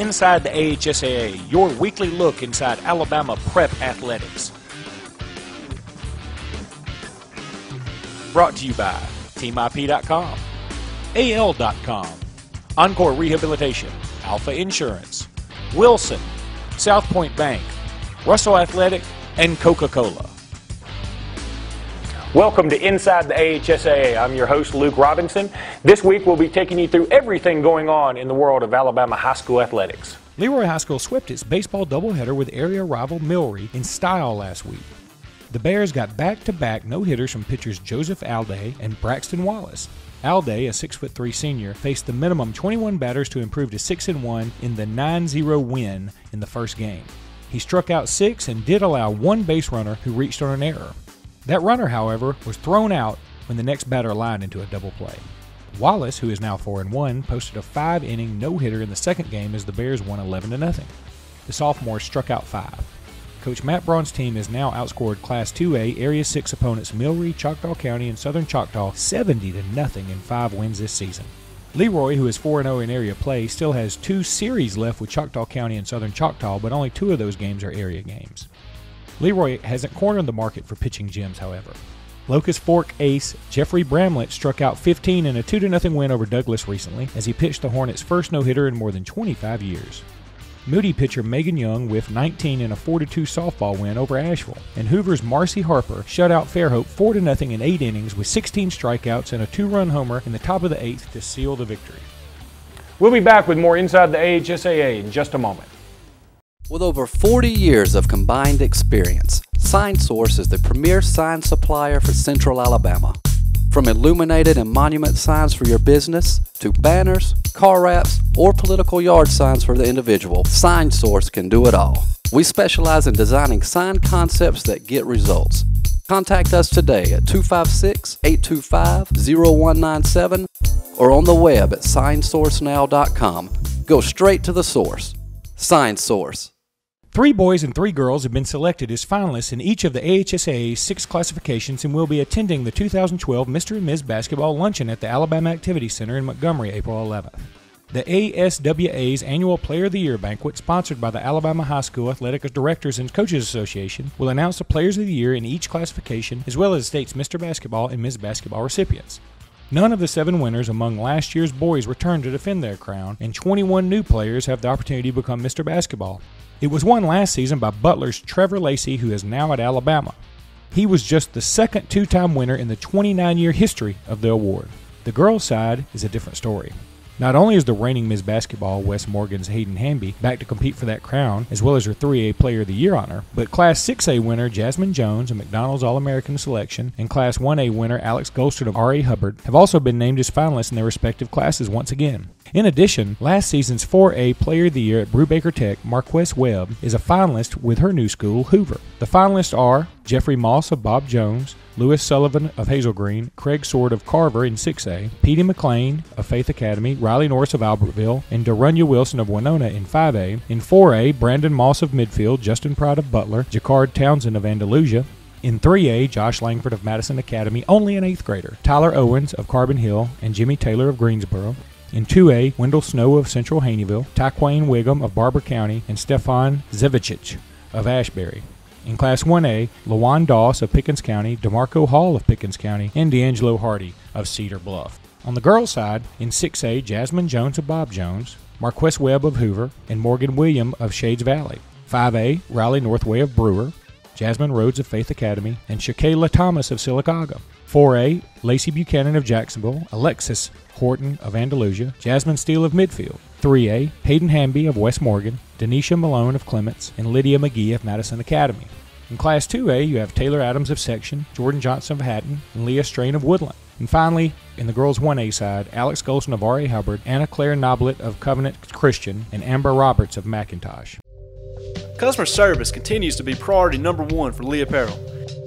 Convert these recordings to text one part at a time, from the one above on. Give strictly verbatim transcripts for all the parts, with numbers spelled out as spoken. Inside the A H S A A, your weekly look inside Alabama prep athletics. Brought to you by Team I P dot com, A L dot com, Encore Rehabilitation, Alpha Insurance, Wilson, South Point Bank, Russell Athletic, and Coca-Cola. Welcome to Inside the A H S A A. I'm your host, Luke Robinson. This week we'll be taking you through everything going on in the world of Alabama high school athletics. Leroy High School swept its baseball doubleheader with area rival Millry in style last week. The Bears got back-to-back no-hitters from pitchers Joseph Alday and Braxton Wallace. Alday, a six foot three senior, faced the minimum twenty-one batters to improve to six and one in the nine zero win in the first game. He struck out six and did allow one base runner who reached on an error. That runner, however, was thrown out when the next batter lined into a double play. Wallace, who is now four and one, posted a five inning no-hitter in the second game as the Bears won eleven to nothing. The sophomore struck out five. Coach Matt Braun's team has now outscored Class two A Area six opponents Millry, Choctaw County, and Southern Choctaw seventy to nothing in five wins this season. Leroy, who is four and oh in area play, still has two series left with Choctaw County and Southern Choctaw, but only two of those games are area games. Leroy hasn't cornered the market for pitching gems, however. Locust Fork ace Geoffrey Bramblett struck out fifteen in a two to nothing win over Douglas recently as he pitched the Hornets' first no-hitter in more than twenty-five years. Moody pitcher Megan Young whiffed nineteen in a four to two softball win over Asheville, and Hoover's Marcy Harper shut out Fairhope four to nothing in eight innings with sixteen strikeouts and a two run homer in the top of the eighth to seal the victory. We'll be back with more Inside the A H S A A in just a moment. With over forty years of combined experience, SignSource is the premier sign supplier for Central Alabama. From illuminated and monument signs for your business, to banners, car wraps, or political yard signs for the individual, SignSource can do it all. We specialize in designing sign concepts that get results. Contact us today at two five six, eight two five, zero one nine seven or on the web at Sign Source Now dot com. Go straight to the source. SignSource. Three boys and three girls have been selected as finalists in each of the A H S A A's six classifications and will be attending the two thousand twelve Mister and Miz Basketball Luncheon at the Alabama Activity Center in Montgomery, April eleventh. The A S W A's annual Player of the Year banquet, sponsored by the Alabama High School Athletic Directors and Coaches Association, will announce the Players of the Year in each classification, as well as the state's Mister Basketball and Miz Basketball recipients. None of the seven winners among last year's boys returned to defend their crown, and twenty-one new players have the opportunity to become Mister Basketball. It was won last season by Butler's Trevor Lacey, who is now at Alabama. He was just the second two time winner in the twenty-nine year history of the award. The girls' side is a different story. Not only is the reigning Miz Basketball, West Morgan's Hayden Hamby, back to compete for that crown, as well as her three A Player of the Year honor, but Class six A winner Jasmine Jones, a McDonald's All-American selection, and Class one A winner Alex Gholston of R A Hubbard have also been named as finalists in their respective classes once again. In addition, last season's four A Player of the Year at Brubaker Tech, Marques Webb, is a finalist with her new school, Hoover. The finalists are Jeffrey Moss of Bob Jones, Lewis Sullivan of Hazel Green, Craig Sword of Carver in six A, Petey McLean of Faith Academy, Riley Norris of Albertville, and Darunya Wilson of Winona in five A. In four A, Brandon Moss of Midfield, Justin Pride of Butler, Jacquard Townsend of Andalusia. In three A, Josh Langford of Madison Academy, only an eighth grader, Tyler Owens of Carbon Hill, and Jimmy Taylor of Greensboro. In two A, Wendell Snow of Central Haneyville, Tyquane Wiggum of Barber County, and Stefan Zevicic of Ashbury. In Class one A, Lawan Doss of Pickens County, DeMarco Hall of Pickens County, and D'Angelo Hardy of Cedar Bluff. On the girls' side, in six A, Jasmine Jones of Bob Jones, Marques Webb of Hoover, and Morgan William of Shades Valley. five A, Riley Northway of Brewer, Jasmine Rhodes of Faith Academy, and Shakayla Thomas of Sylacauga. four A, Lacey Buchanan of Jacksonville, Alexis Horton of Andalusia, Jasmine Steele of Midfield. three A, Hayden Hamby of West Morgan, Denisha Malone of Clements, and Lydia McGee of Madison Academy. In Class two A, you have Taylor Adams of Section, Jordan Johnson of Hatton, and Leah Strain of Woodland. And finally, in the girls' one A side, Alex Gholston of R A Hubbard, Anna Claire Noblett of Covenant Christian, and Amber Roberts of McIntosh. Customer service continues to be priority number one for Lee Apparel.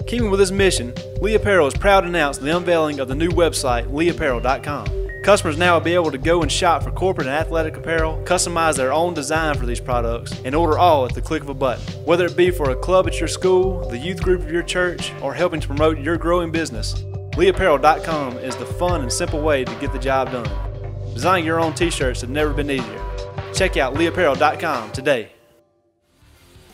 Keeping with this mission, Lee Apparel is proud to announce the unveiling of the new website, Lee Apparel dot com. Customers now will be able to go and shop for corporate and athletic apparel, customize their own design for these products, and order all at the click of a button. Whether it be for a club at your school, the youth group of your church, or helping to promote your growing business, Lee Apparel dot com is the fun and simple way to get the job done. Designing your own t-shirts have never been easier. Check out lee apparel dot com today.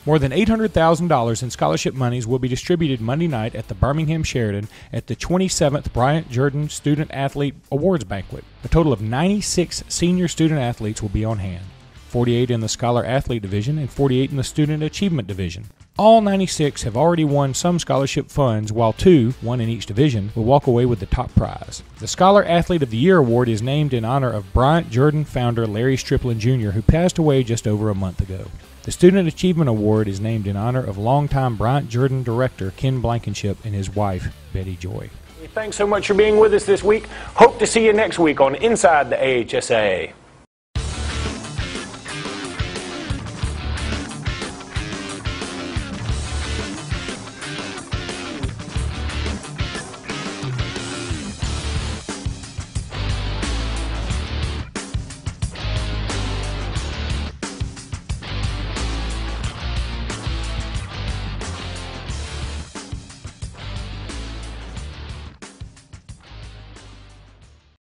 More than eight hundred thousand dollars in scholarship monies will be distributed Monday night at the Birmingham Sheridan at the twenty-seventh Bryant Jordan Student Athlete Awards Banquet. A total of ninety-six senior student athletes will be on hand, forty-eight in the Scholar Athlete Division and forty-eight in the Student Achievement Division. All ninety-six have already won some scholarship funds, while two, one in each division, will walk away with the top prize. The Scholar Athlete of the Year award is named in honor of Bryant Jordan founder Larry Striplin Junior, who passed away just over a month ago. The Student Achievement Award is named in honor of longtime Bryant Jordan director Ken Blankenship and his wife, Betty Joy. Thanks so much for being with us this week. Hope to see you next week on Inside the A H S A A.